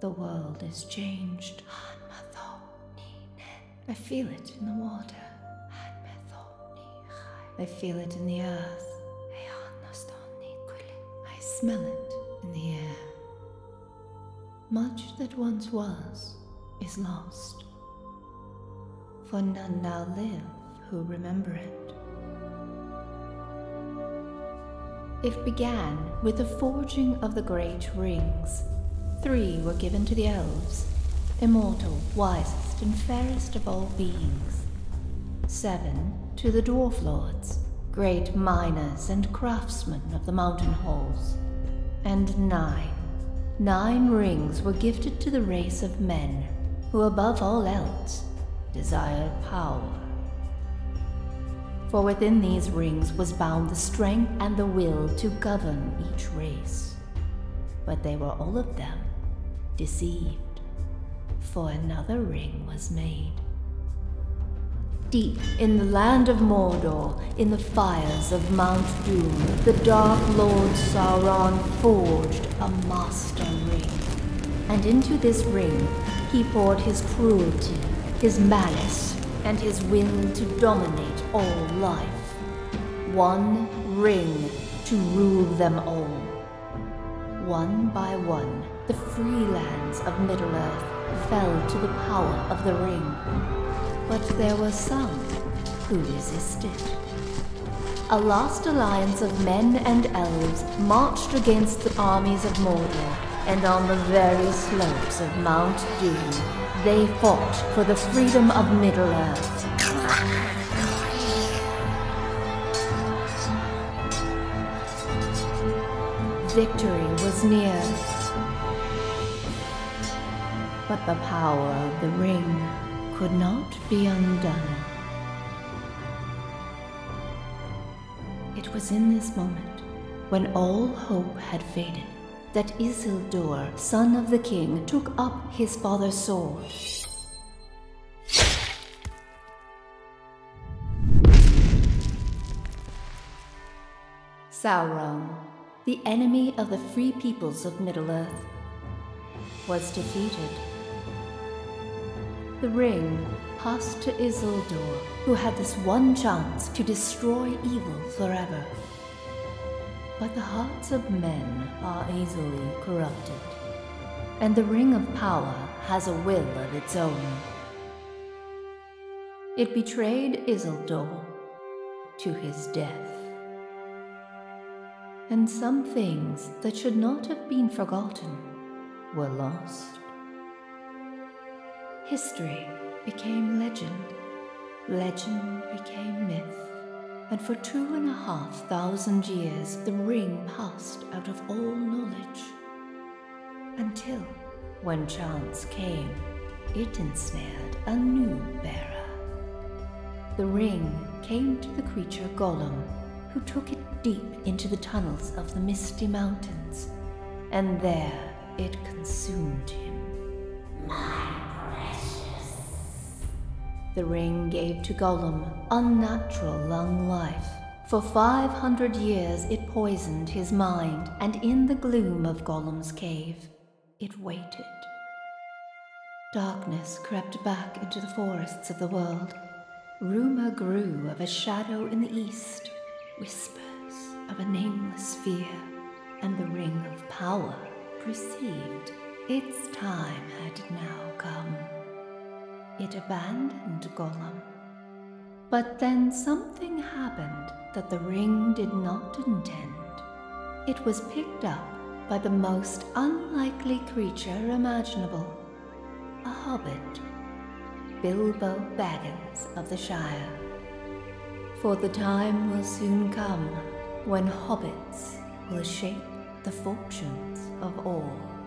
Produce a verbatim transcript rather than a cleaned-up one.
The world is changed. I feel it in the water. I feel it in the earth. I smell it in the air. Much that once was is lost, for none now live who remember it. It began with the forging of the great rings. Three were given to the elves, immortal, wisest, and fairest of all beings. Seven to the dwarf lords, great miners and craftsmen of the mountain halls. And nine. Nine rings were gifted to the race of men, who above all else desired power. For within these rings was bound the strength and the will to govern each race. But they were all of them deceived, for another ring was made. Deep in the land of Mordor, in the fires of Mount Doom, the Dark Lord Sauron forged a master ring. And into this ring he poured his cruelty, his malice, and his will to dominate all life. One ring to rule them all. One by one, the free lands of Middle-earth fell to the power of the ring. But there were some who resisted. A last alliance of men and elves marched against the armies of Mordor, and on the very slopes of Mount Doom, they fought for the freedom of Middle-earth. Victory was near, but the power of the ring could not be undone. It was in this moment, when all hope had faded, that Isildur, son of the king, took up his father's sword. Sauron, the enemy of the free peoples of Middle-earth, was defeated. The ring passed to Isildur, who had this one chance to destroy evil forever. But the hearts of men are easily corrupted, and the Ring of Power has a will of its own. It betrayed Isildur to his death. And some things that should not have been forgotten were lost. History became legend, legend became myth, and for two and a half thousand years the ring passed out of all knowledge, until, when chance came, it ensnared a new bearer. The ring came to the creature Gollum, who took it deep into the tunnels of the Misty Mountains, and there it consumed him. My The ring gave to Gollum unnatural long life. For five hundred years it poisoned his mind, and in the gloom of Gollum's cave, it waited. Darkness crept back into the forests of the world. Rumor grew of a shadow in the east, whispers of a nameless fear, and the Ring of Power perceived its time had now come. It abandoned Gollum. But then something happened that the ring did not intend. It was picked up by the most unlikely creature imaginable, a hobbit, Bilbo Baggins of the Shire. For the time will soon come when hobbits will shape the fortunes of all.